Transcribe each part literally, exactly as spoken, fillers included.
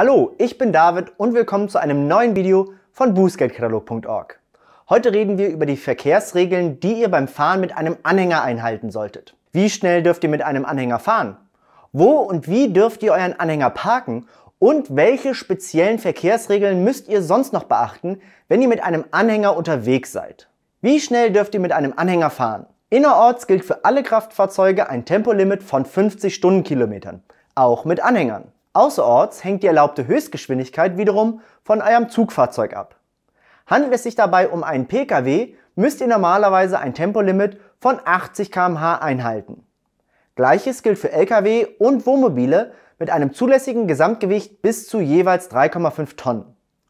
Hallo, ich bin David und willkommen zu einem neuen Video von Bußgeldkatalog punkt org. Heute reden wir über die Verkehrsregeln, die ihr beim Fahren mit einem Anhänger einhalten solltet. Wie schnell dürft ihr mit einem Anhänger fahren? Wo und wie dürft ihr euren Anhänger parken? Und welche speziellen Verkehrsregeln müsst ihr sonst noch beachten, wenn ihr mit einem Anhänger unterwegs seid? Wie schnell dürft ihr mit einem Anhänger fahren? Innerorts gilt für alle Kraftfahrzeuge ein Tempolimit von fünfzig Stundenkilometern, auch mit Anhängern. Außerorts hängt die erlaubte Höchstgeschwindigkeit wiederum von eurem Zugfahrzeug ab. Handelt es sich dabei um einen P K W, müsst ihr normalerweise ein Tempolimit von achtzig Kilometer pro Stunde einhalten. Gleiches gilt für L K W und Wohnmobile mit einem zulässigen Gesamtgewicht bis zu jeweils drei Komma fünf Tonnen.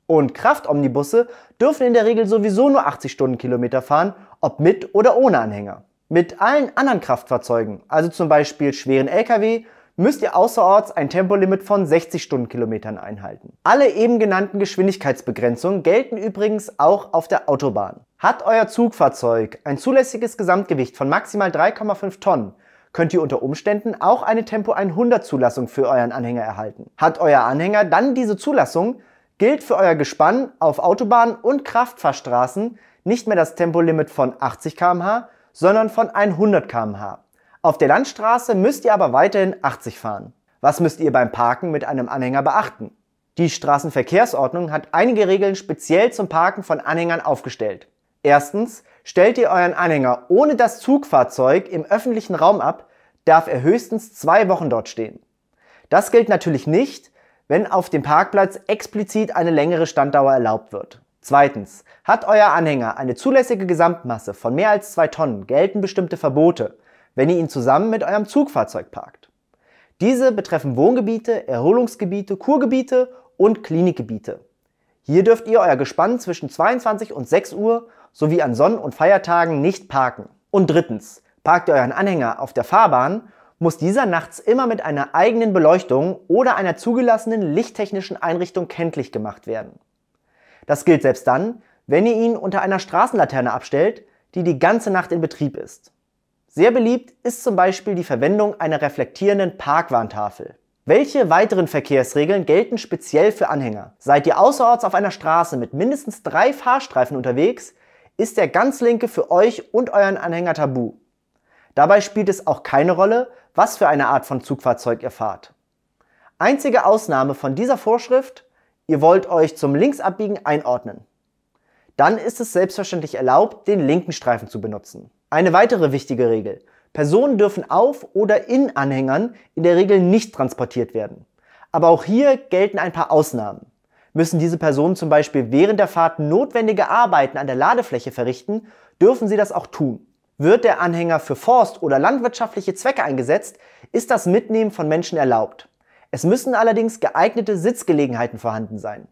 Und Kraftomnibusse dürfen in der Regel sowieso nur achtzig Stundenkilometer fahren, ob mit oder ohne Anhänger. Mit allen anderen Kraftfahrzeugen, also zum Beispiel schweren L K W, müsst ihr außerorts ein Tempolimit von sechzig Stundenkilometern einhalten. Alle eben genannten Geschwindigkeitsbegrenzungen gelten übrigens auch auf der Autobahn. Hat euer Zugfahrzeug ein zulässiges Gesamtgewicht von maximal drei Komma fünf Tonnen, könnt ihr unter Umständen auch eine Tempo hundert Zulassung für euren Anhänger erhalten. Hat euer Anhänger dann diese Zulassung, gilt für euer Gespann auf Autobahnen und Kraftfahrstraßen nicht mehr das Tempolimit von achtzig Kilometer pro Stunde, sondern von hundert Kilometer pro Stunde. Auf der Landstraße müsst ihr aber weiterhin achtzig fahren. Was müsst ihr beim Parken mit einem Anhänger beachten? Die Straßenverkehrsordnung hat einige Regeln speziell zum Parken von Anhängern aufgestellt. Erstens, stellt ihr euren Anhänger ohne das Zugfahrzeug im öffentlichen Raum ab, darf er höchstens zwei Wochen dort stehen. Das gilt natürlich nicht, wenn auf dem Parkplatz explizit eine längere Standdauer erlaubt wird. Zweitens, hat euer Anhänger eine zulässige Gesamtmasse von mehr als zwei Tonnen, gelten bestimmte Verbote, wenn ihr ihn zusammen mit eurem Zugfahrzeug parkt. Diese betreffen Wohngebiete, Erholungsgebiete, Kurgebiete und Klinikgebiete. Hier dürft ihr euer Gespann zwischen zweiundzwanzig und sechs Uhr sowie an Sonnen- und Feiertagen nicht parken. Und drittens, parkt ihr euren Anhänger auf der Fahrbahn, muss dieser nachts immer mit einer eigenen Beleuchtung oder einer zugelassenen lichttechnischen Einrichtung kenntlich gemacht werden. Das gilt selbst dann, wenn ihr ihn unter einer Straßenlaterne abstellt, die die ganze Nacht in Betrieb ist. Sehr beliebt ist zum Beispiel die Verwendung einer reflektierenden Parkwarntafel. Welche weiteren Verkehrsregeln gelten speziell für Anhänger? Seid ihr außerorts auf einer Straße mit mindestens drei Fahrstreifen unterwegs, ist der Ganzlinke für euch und euren Anhänger tabu. Dabei spielt es auch keine Rolle, was für eine Art von Zugfahrzeug ihr fahrt. Einzige Ausnahme von dieser Vorschrift, ihr wollt euch zum Linksabbiegen einordnen. Dann ist es selbstverständlich erlaubt, den linken Streifen zu benutzen. Eine weitere wichtige Regel. Personen dürfen auf oder in Anhängern in der Regel nicht transportiert werden. Aber auch hier gelten ein paar Ausnahmen. Müssen diese Personen zum Beispiel während der Fahrt notwendige Arbeiten an der Ladefläche verrichten, dürfen sie das auch tun. Wird der Anhänger für forst- oder landwirtschaftliche Zwecke eingesetzt, ist das Mitnehmen von Menschen erlaubt. Es müssen allerdings geeignete Sitzgelegenheiten vorhanden sein.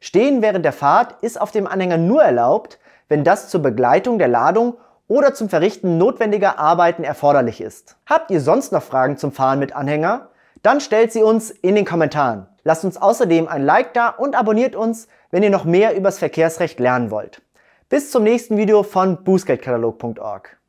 Stehen während der Fahrt ist auf dem Anhänger nur erlaubt, wenn das zur Begleitung der Ladung oder zum Verrichten notwendiger Arbeiten erforderlich ist. Habt ihr sonst noch Fragen zum Fahren mit Anhänger? Dann stellt sie uns in den Kommentaren. Lasst uns außerdem ein Like da und abonniert uns, wenn ihr noch mehr übers Verkehrsrecht lernen wollt. Bis zum nächsten Video von Bußgeldkatalog punkt org.